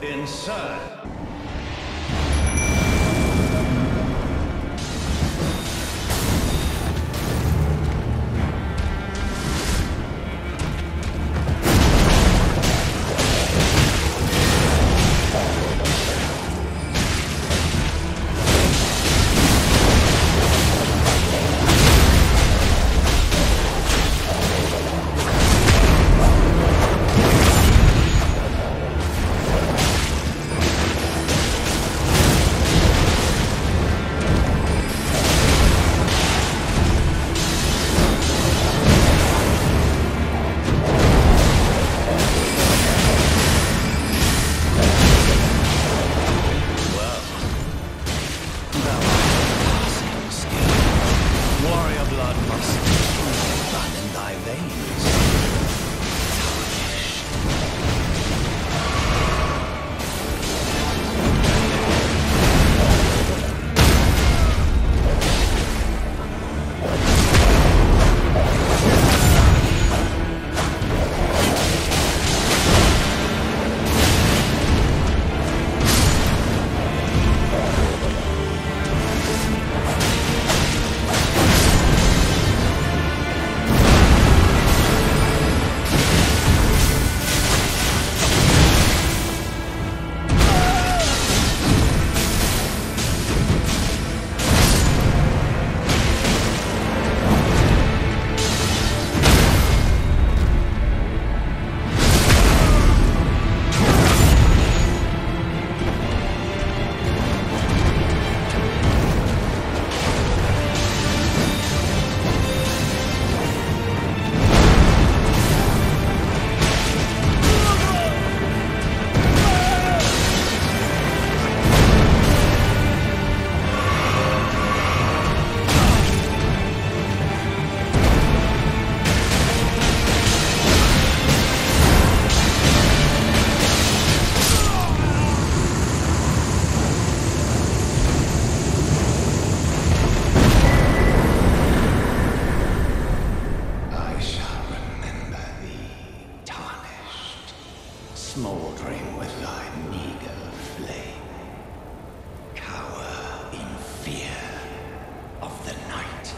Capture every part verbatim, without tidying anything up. Inside. Smoldering with thy meager flame, cower in fear of the night.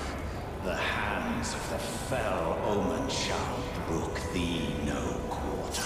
The hands of the fell omen shall brook thee no quarter.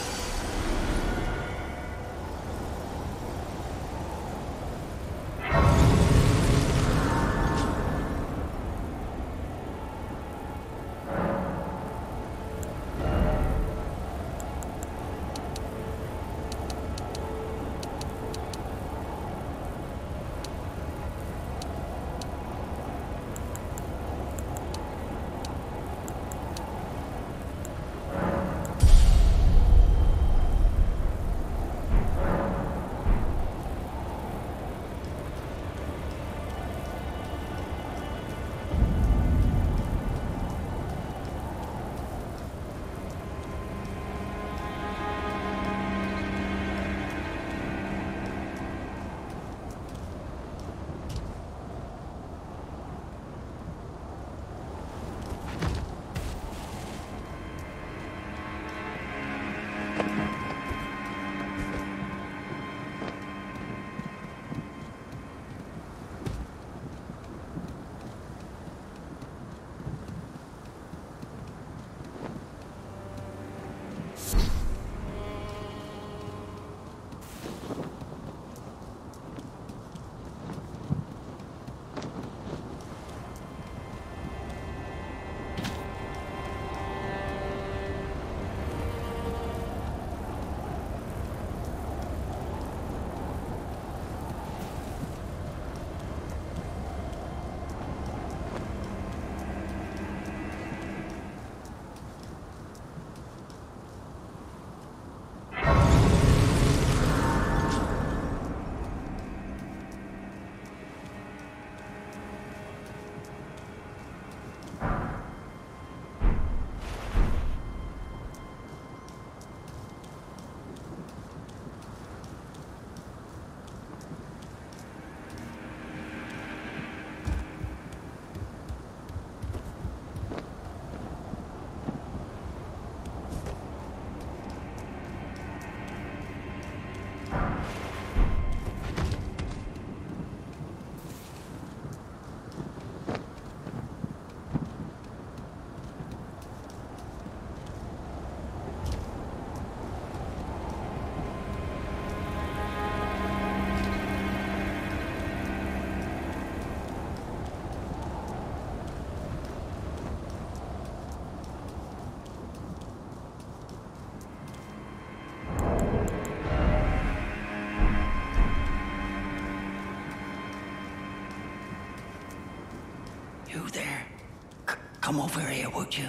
over here, would you?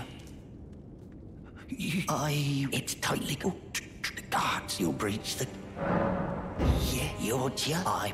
you I... It's tightly... Oh, the guards, you'll breach the... Yeah, you're... Yeah, I...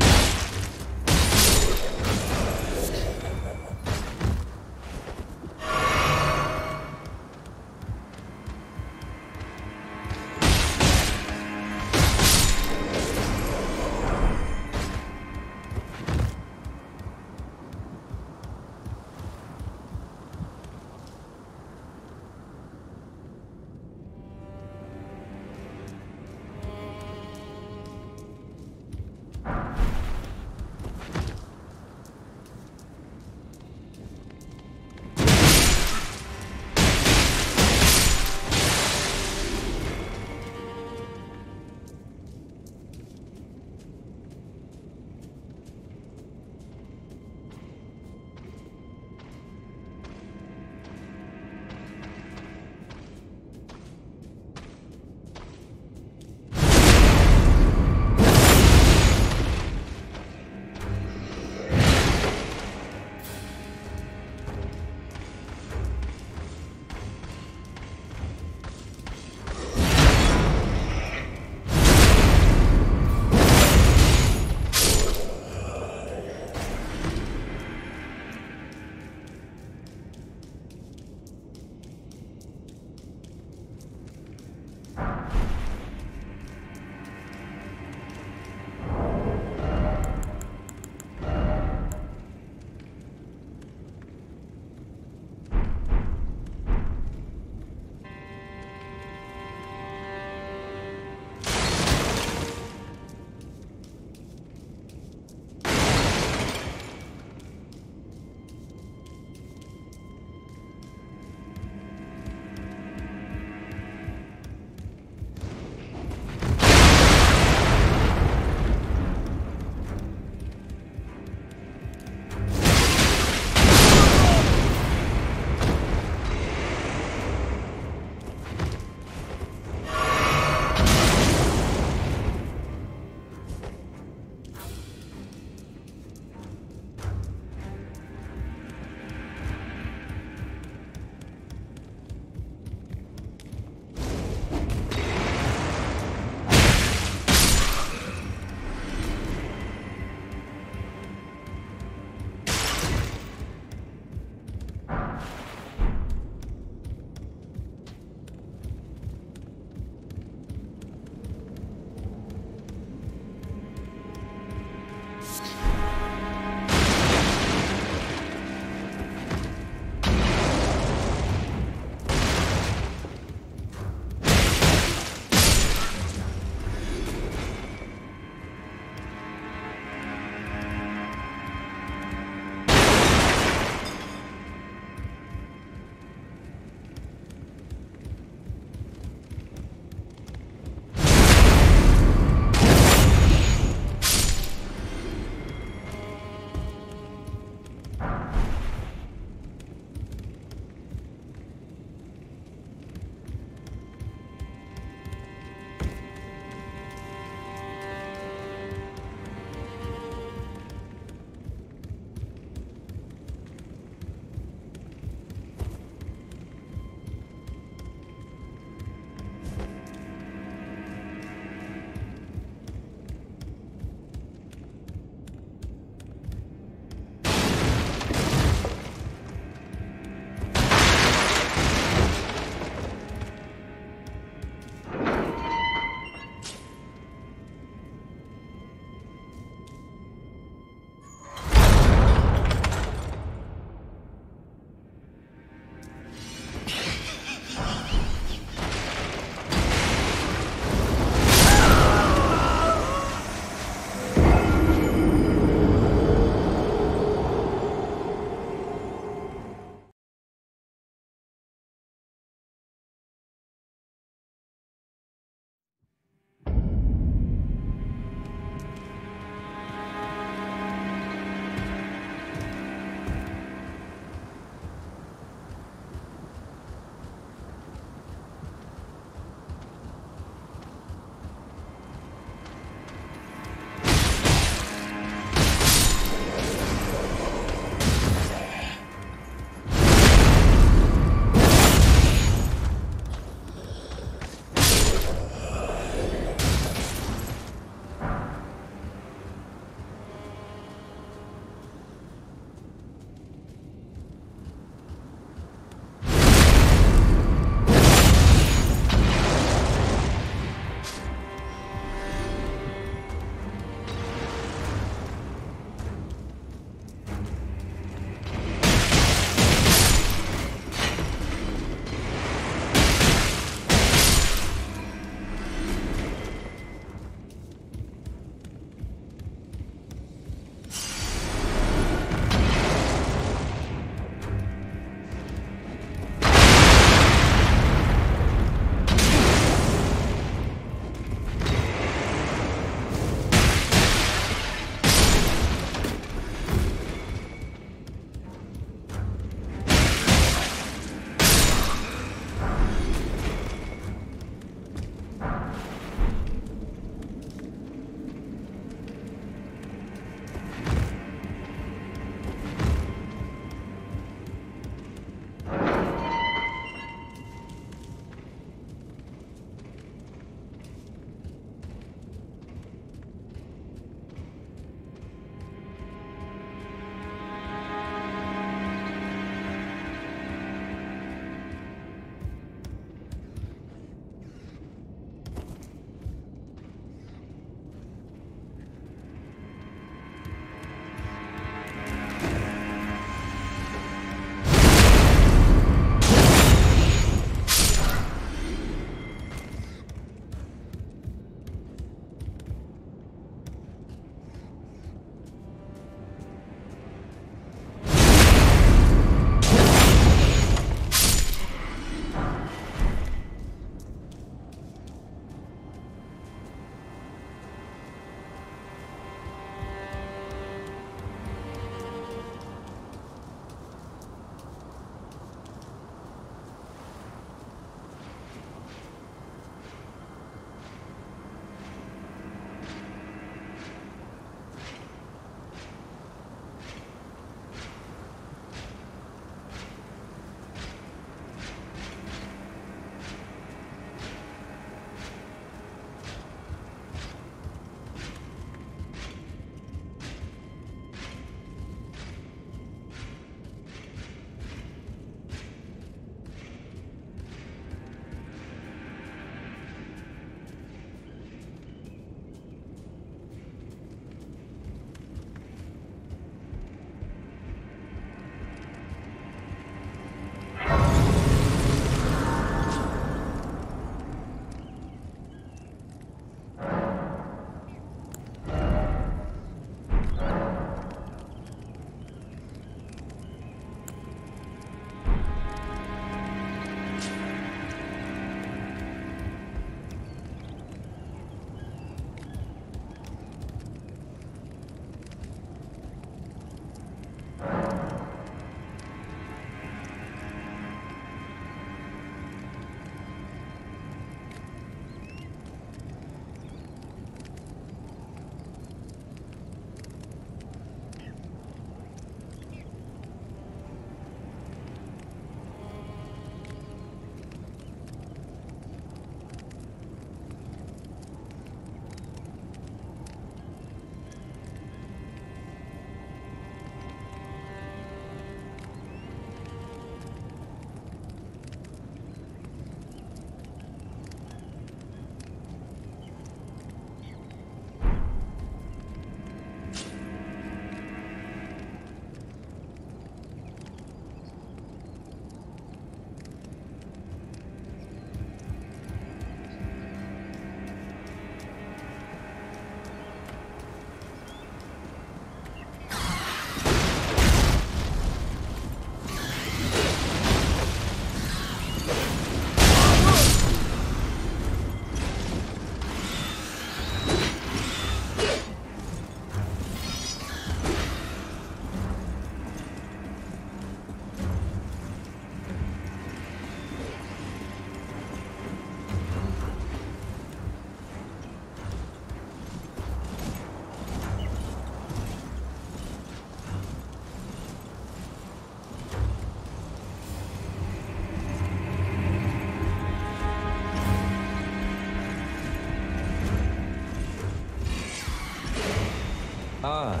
Ah,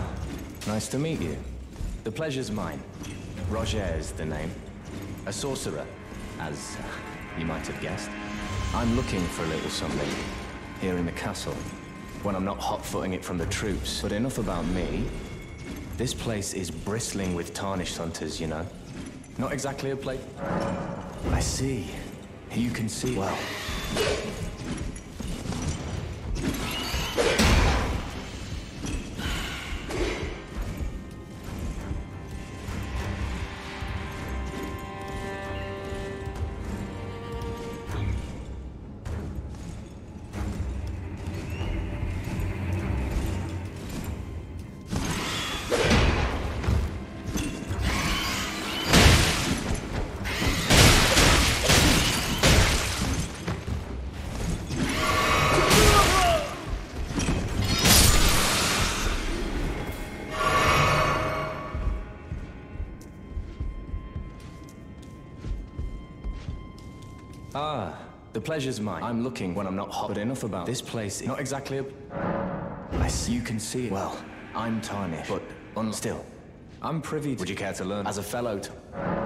nice to meet you. The pleasure's mine. Roger is the name. A sorcerer, as uh, you might have guessed. I'm looking for a little something here in the castle, when I'm not hot-footing it from the troops. But enough about me. This place is bristling with tarnished hunters, you know. Not exactly a place... I see. You can see well. Ah, the pleasure's mine. I'm looking when I'm not hot, but enough about this place. Not exactly a... I see. You can see it. Well, I'm tarnished, but un still, I'm privy to... Would you care to learn as a fellow to...